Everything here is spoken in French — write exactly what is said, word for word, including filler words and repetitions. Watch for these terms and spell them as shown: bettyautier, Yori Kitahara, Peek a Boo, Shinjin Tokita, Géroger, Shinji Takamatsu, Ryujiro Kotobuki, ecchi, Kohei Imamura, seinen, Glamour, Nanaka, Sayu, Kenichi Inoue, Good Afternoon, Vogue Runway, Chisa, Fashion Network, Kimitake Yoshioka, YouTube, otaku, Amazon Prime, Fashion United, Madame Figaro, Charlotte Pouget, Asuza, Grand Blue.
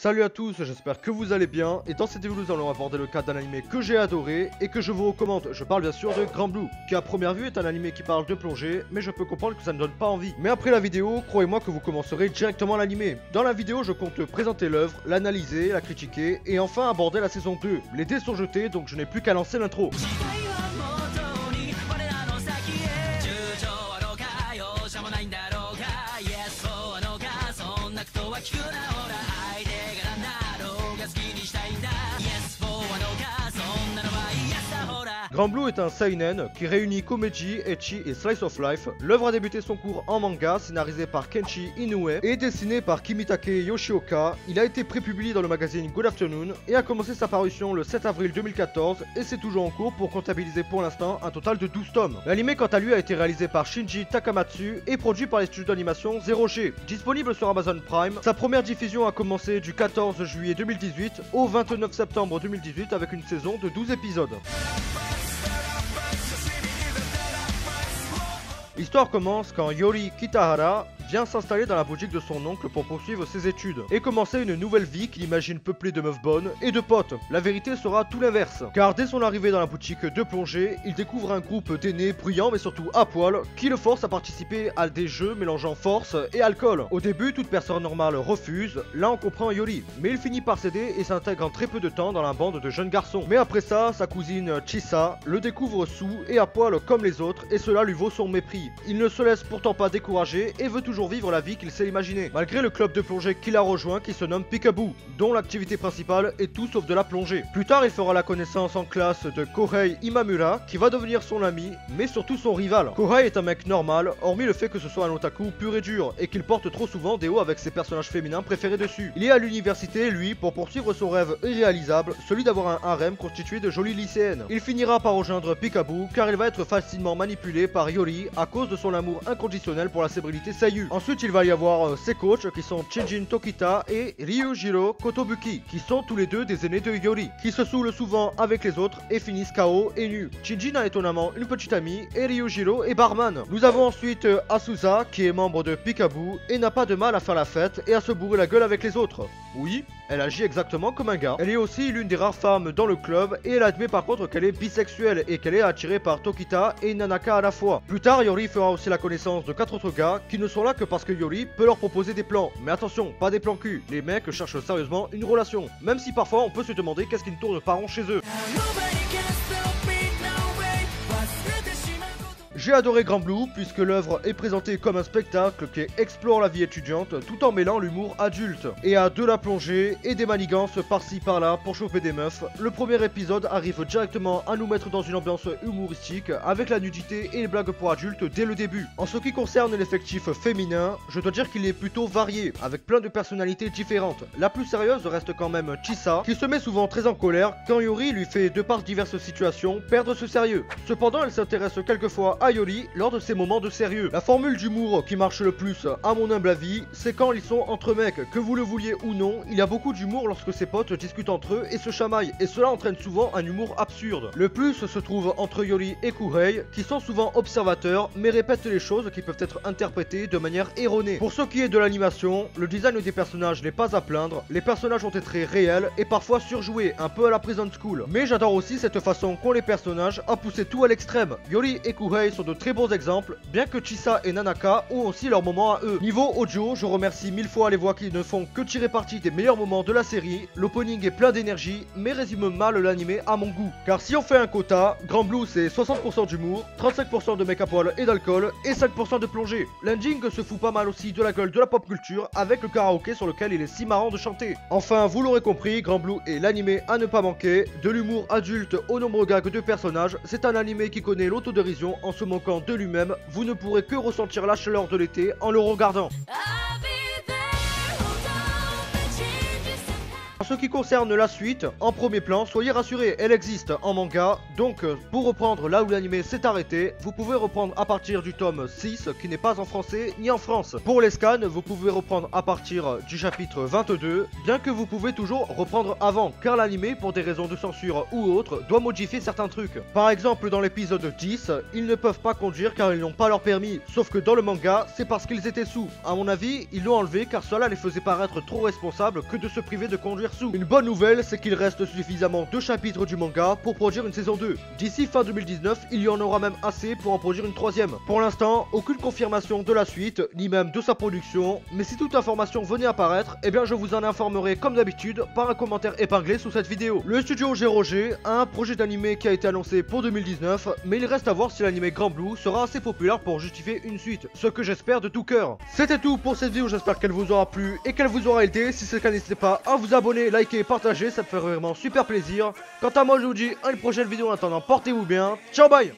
Salut à tous, j'espère que vous allez bien, et dans cette vidéo nous allons aborder le cas d'un anime que j'ai adoré et que je vous recommande. Je parle bien sûr de Grand Blue, qui à première vue est un anime qui parle de plongée, mais je peux comprendre que ça ne donne pas envie. Mais après la vidéo, croyez-moi que vous commencerez directement l'anime. Dans la vidéo je compte présenter l'œuvre, l'analyser, la critiquer, et enfin aborder la saison deux. Les dés sont jetés donc je n'ai plus qu'à lancer l'intro. Grand Blue est un seinen qui réunit Komedi, Ecchi et Slice of Life. L'œuvre a débuté son cours en manga, scénarisé par Kenichi Inoue et dessiné par Kimitake Yoshioka. Il a été prépublié dans le magazine Good Afternoon et a commencé sa parution le sept avril deux mille quatorze et c'est toujours en cours pour comptabiliser pour l'instant un total de douze tomes. L'anime quant à lui a été réalisé par Shinji Takamatsu et produit par les studios d'animation Zero G. Disponible sur Amazon Prime, sa première diffusion a commencé du quatorze juillet deux mille dix-huit au vingt-neuf septembre deux mille dix-huit avec une saison de douze épisodes. L'histoire commence quand Yori Kitahara vient s'installer dans la boutique de son oncle pour poursuivre ses études et commencer une nouvelle vie qu'il imagine peuplée de meufs bonnes et de potes. La vérité sera tout l'inverse, car dès son arrivée dans la boutique de plongée, il découvre un groupe d'aînés bruyants mais surtout à poil qui le force à participer à des jeux mélangeant force et alcool. Au début, toute personne normale refuse, là on comprend Yori, mais il finit par céder et s'intègre en très peu de temps dans la bande de jeunes garçons. Mais après ça, sa cousine Chisa le découvre saoul et à poil comme les autres et cela lui vaut son mépris. Il ne se laisse pourtant pas décourager et veut toujours vivre la vie qu'il s'est imaginée, malgré le club de plongée qu'il a rejoint qui se nomme Peek a Boo, dont l'activité principale est tout sauf de la plongée. Plus tard, il fera la connaissance en classe de Kohei Imamura, qui va devenir son ami, mais surtout son rival. Kohei est un mec normal, hormis le fait que ce soit un otaku pur et dur, et qu'il porte trop souvent des hauts avec ses personnages féminins préférés dessus. Il est à l'université, lui, pour poursuivre son rêve irréalisable, celui d'avoir un harem constitué de jolies lycéennes. Il finira par rejoindre Peek a Boo, car il va être facilement manipulé par Yori à cause de son amour inconditionnel pour la célébrité Sayu. Ensuite, il va y avoir euh, ses coachs qui sont Shinjin Tokita et Ryujiro Kotobuki, qui sont tous les deux des aînés de Yori, qui se saoulent souvent avec les autres et finissent K O et nus. Shinjin a étonnamment une petite amie et Ryujiro est barman. Nous avons ensuite euh, Asuza, qui est membre de Peek a Boo et n'a pas de mal à faire la fête et à se bourrer la gueule avec les autres. Oui, elle agit exactement comme un gars. Elle est aussi l'une des rares femmes dans le club et elle admet par contre qu'elle est bisexuelle et qu'elle est attirée par Tokita et Nanaka à la fois. Plus tard, Yori fera aussi la connaissance de quatre autres gars qui ne sont là que parce que Yori peut leur proposer des plans. Mais attention, pas des plans cul. Les mecs cherchent sérieusement une relation. Même si parfois on peut se demander qu'est-ce qui ne tourne pas rond chez eux. J'ai adoré Grand Blue puisque l'œuvre est présentée comme un spectacle qui explore la vie étudiante tout en mêlant l'humour adulte et à de la plongée et des manigances par-ci par-là pour choper des meufs. Le premier épisode arrive directement à nous mettre dans une ambiance humoristique avec la nudité et les blagues pour adultes dès le début. En ce qui concerne l'effectif féminin, je dois dire qu'il est plutôt varié avec plein de personnalités différentes. La plus sérieuse reste quand même Chisa qui se met souvent très en colère quand Yori lui fait de par diverses situations perdre ce sérieux. Cependant, elle s'intéresse quelquefois à Yori lors de ses moments de sérieux. La formule d'humour qui marche le plus, à mon humble avis, c'est quand ils sont entre mecs. Que vous le vouliez ou non, il y a beaucoup d'humour lorsque ses potes discutent entre eux et se chamaillent, et cela entraîne souvent un humour absurde. Le plus se trouve entre Yori et Kohei, qui sont souvent observateurs, mais répètent les choses qui peuvent être interprétées de manière erronée. Pour ce qui est de l'animation, le design des personnages n'est pas à plaindre, les personnages ont été réels et parfois surjoués, un peu à la Prison School. Mais j'adore aussi cette façon qu'ont les personnages à pousser tout à l'extrême. Yori et Kohei sont de très bons exemples, bien que Chisa et Nanaka ont aussi leur moment à eux. Niveau audio, je remercie mille fois les voix qui ne font que tirer parti des meilleurs moments de la série. L'opening est plein d'énergie, mais résume mal l'animé à mon goût. Car si on fait un quota, Grand Blue c'est soixante pour cent d'humour, trente-cinq pour cent de mec à poil et d'alcool, et cinq pour cent de plongée. L'ending se fout pas mal aussi de la gueule de la pop culture, avec le karaoké sur lequel il est si marrant de chanter. Enfin, vous l'aurez compris, Grand Blue est l'animé à ne pas manquer. De l'humour adulte aux nombreux gags de personnages, c'est un animé qui connaît l'autodérision en se manquant de lui-même, vous ne pourrez que ressentir la chaleur de l'été en le regardant. En ce qui concerne la suite, en premier plan, soyez rassurés, elle existe en manga, donc pour reprendre là où l'anime s'est arrêté, vous pouvez reprendre à partir du tome six qui n'est pas en français ni en France. Pour les scans, vous pouvez reprendre à partir du chapitre vingt-deux, bien que vous pouvez toujours reprendre avant, car l'anime, pour des raisons de censure ou autres, doit modifier certains trucs. Par exemple, dans l'épisode dix, ils ne peuvent pas conduire car ils n'ont pas leur permis, sauf que dans le manga, c'est parce qu'ils étaient sous. À mon avis, ils l'ont enlevé car cela les faisait paraître trop responsables que de se priver de conduire. Une bonne nouvelle, c'est qu'il reste suffisamment deux chapitres du manga pour produire une saison deux. D'ici fin deux mille dix-neuf, il y en aura même assez pour en produire une troisième. Pour l'instant, aucune confirmation de la suite, ni même de sa production, mais si toute information venait à apparaître, eh bien je vous en informerai comme d'habitude par un commentaire épinglé sous cette vidéo. Le studio Géroger a un projet d'anime qui a été annoncé pour deux mille dix-neuf, mais il reste à voir si l'anime Grand Blue sera assez populaire pour justifier une suite, ce que j'espère de tout cœur. C'était tout pour cette vidéo, j'espère qu'elle vous aura plu et qu'elle vous aura aidé. Si c'est le cas, n'hésitez pas à vous abonner, liker, partager, ça me ferait vraiment super plaisir. Quant à moi, je vous dis à une prochaine vidéo. En attendant, portez-vous bien. Ciao, bye!